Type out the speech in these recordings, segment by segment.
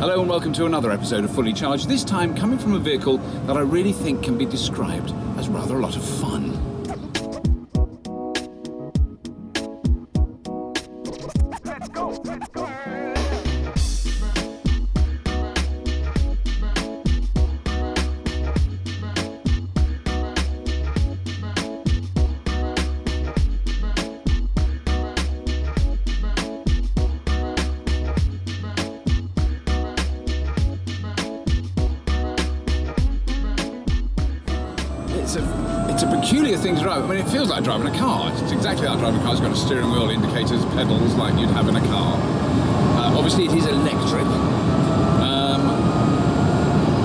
Hello and welcome to another episode of Fully Charged, this time coming from a vehicle that I really think can be described as rather a lot of fun. Let's go, let's go. It's a peculiar thing to drive. I mean, it feels like driving a car. It's exactly like driving a car. It's got a steering wheel, indicators, pedals, like you'd have in a car. Obviously, it is electric.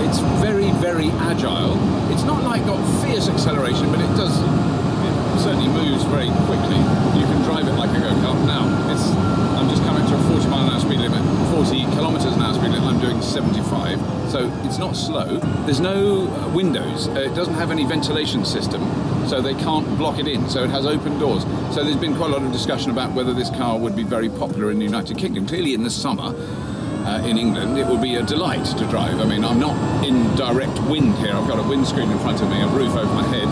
It's very, very agile. It's not like got fierce acceleration, but it certainly moves very quickly. You can drive it like a go-kart. Now, I'm just coming to a 40-mile-an-hour speed limit, 40 kilometres an hour speed limit. I'm doing 75, so it's not slow. There's no windows. It doesn't have any ventilation system, so they can't block it in, so it has open doors. So there's been quite a lot of discussion about whether this car would be very popular in the United Kingdom. Clearly in the summer, in England, it would be a delight to drive. I mean, I'm not in direct wind here. I've got a windscreen in front of me, a roof over my head.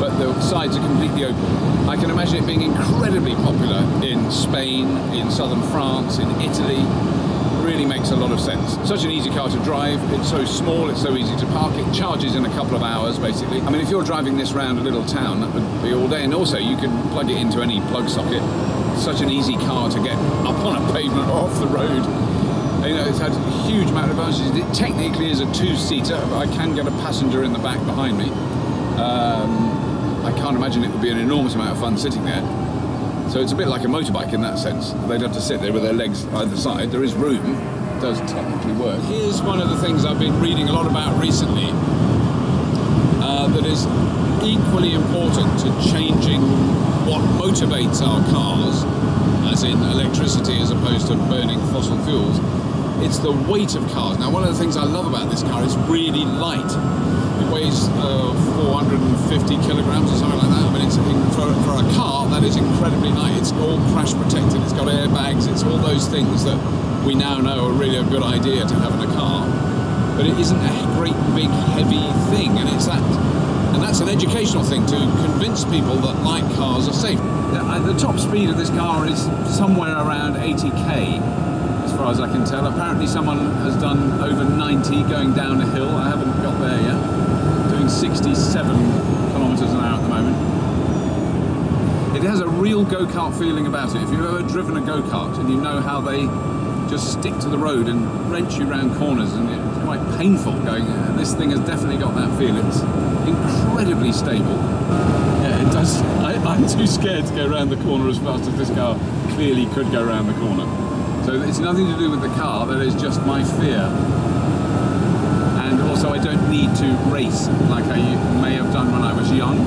But the sides are completely open. I can imagine it being incredibly popular in Spain, in southern France, in Italy. Really makes a lot of sense. Such an easy car to drive. It's so small, it's so easy to park. It charges in a couple of hours, basically. I mean, if you're driving this round a little town, that would be all day. And also, you can plug it into any plug socket. Such an easy car to get up on a pavement or off the road. You know, it's had a huge amount of advantages. It technically is a two-seater, but I can get a passenger in the back behind me. I can't imagine it would be an enormous amount of fun sitting there. So it's a bit like a motorbike in that sense. They'd have to sit there with their legs either side. There is room. It does technically work. Here's one of the things I've been reading a lot about recently that is equally important to changing what motivates our cars, as in electricity as opposed to burning fossil fuels. It's the weight of cars. Now, one of the things I love about this car is really light. It weighs 450 kilograms or something like that. I mean, it's, for a car, that is incredibly light. It's all crash protected. It's got airbags. It's all those things that we now know are really a good idea to have in a car. But it isn't a great, big, heavy thing. And it's that, and that's an educational thing to convince people that light cars are safe. The top speed of this car is somewhere around 80k. As far as I can tell. Apparently someone has done over 90 going down a hill. I haven't got there yet. Doing 67 kilometres an hour at the moment. It has a real go-kart feeling about it. If you've ever driven a go-kart and you know how they just stick to the road and wrench you round corners, and it's quite painful going, and this thing has definitely got that feel. It's incredibly stable. Yeah, it does. I'm too scared to go round the corner as fast as this car clearly could go round the corner. So it's nothing to do with the car, that is just my fear. And also I don't need to race like I may have done when I was young,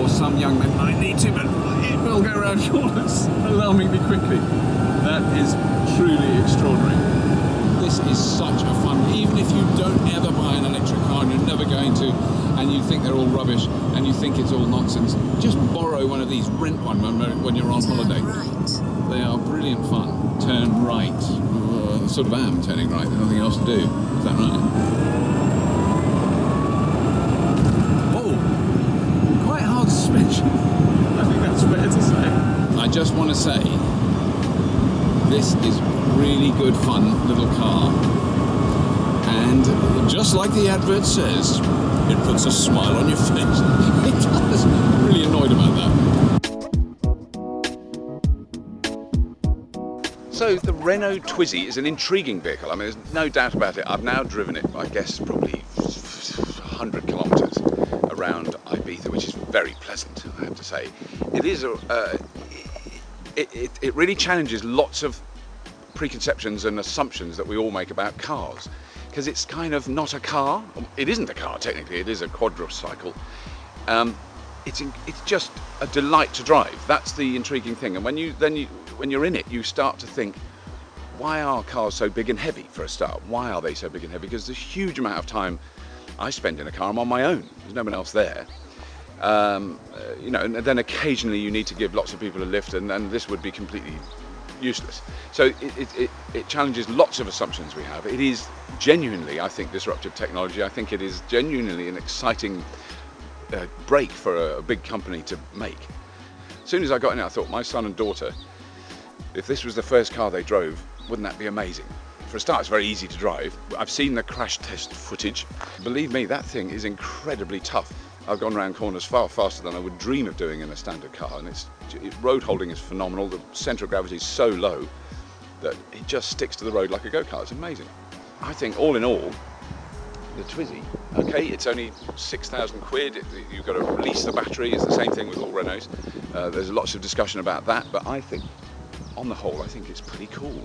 or some young men might need to, but it will go around corners alarmingly quickly. That is truly extraordinary. This is such a fun, even if you don't ever buy an electric car and you're never going to, and you think they're all rubbish, and you think it's all nonsense, just borrow one of these, rent one when you're on holiday. They are brilliant fun. Turn right. I sort of am turning right, there's nothing else to do. Is that right? Oh! Quite hard suspension. I think that's fair to say. I just want to say, this is really good fun little car. And just like the advert says, it puts a smile on your face. It does. I'm really annoyed about that. So the Renault Twizy is an intriguing vehicle. I mean, there's no doubt about it. I've now driven it, I guess, probably 100 kilometres around Ibiza, which is very pleasant, I have to say. It is it really challenges lots of preconceptions and assumptions that we all make about cars, because it's kind of not a car. It isn't a car technically. It is a quadricycle. It's just a delight to drive. That's the intriguing thing. And when you're in it, you start to think, why are cars so big and heavy for a start? Why are they so big and heavy? Because there's a huge amount of time I spend in a car. I'm on my own. There's no one else there. You know, and then occasionally you need to give lots of people a lift, and this would be completely useless. So it challenges lots of assumptions we have. It is genuinely, I think, disruptive technology. I think it is genuinely an exciting break for a big company to make. As soon as I got in, I thought, my son and daughter, if this was the first car they drove, wouldn't that be amazing? For a start, it's very easy to drive. I've seen the crash test footage. Believe me, that thing is incredibly tough. I've gone round corners far faster than I would dream of doing in a standard car, and road holding is phenomenal. The centre of gravity is so low that it just sticks to the road like a go-kart. It's amazing. I think all in all, the Twizy, okay, it's only 6,000 quid. You've got to release the battery. It's the same thing with all Renaults. There's lots of discussion about that, but I think, on the whole, I think it's pretty cool.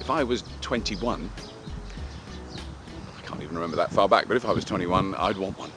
If I was 21, I can't even remember that far back, but if I was 21, I'd want one.